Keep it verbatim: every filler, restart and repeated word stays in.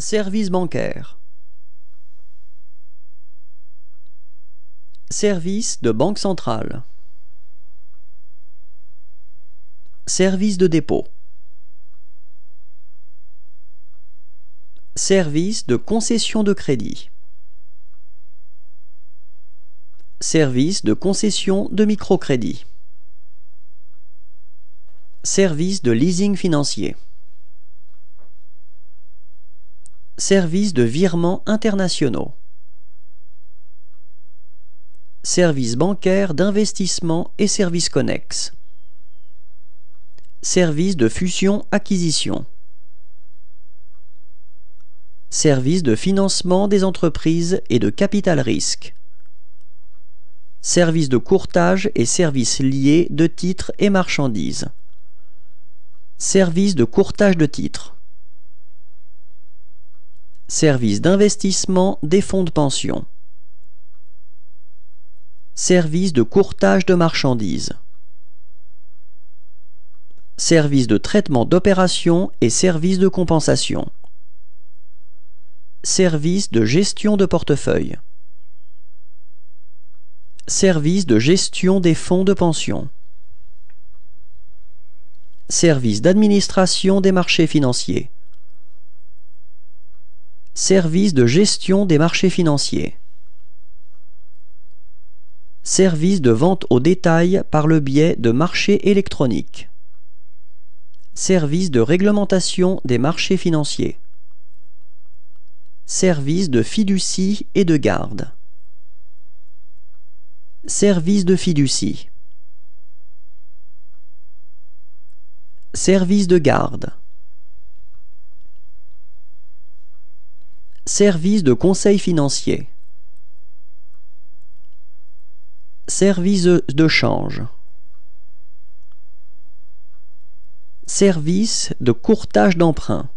Service bancaire. Service de banque centrale. Service de dépôt. Service de concession de crédit. Service de concession de microcrédit. Service de leasing financier. Service de virements internationaux. Service bancaire d'investissement et services connexes. Service de fusion-acquisition. Service de financement des entreprises et de capital risque. Service de courtage et services liés de titres et marchandises. Service de courtage de titres. Service d'investissement des fonds de pension. Service de courtage de marchandises. Service de traitement d'opérations et services de compensation. Service de gestion de portefeuille. Service de gestion des fonds de pension. Service d'administration des marchés financiers. Service de gestion des marchés financiers. Service de vente au détail par le biais de marchés électroniques. Service de réglementation des marchés financiers. Service de fiducie et de garde. Service de fiducie. Service de garde. Service de conseil financier. Service de change. Service de courtage d'emprunt.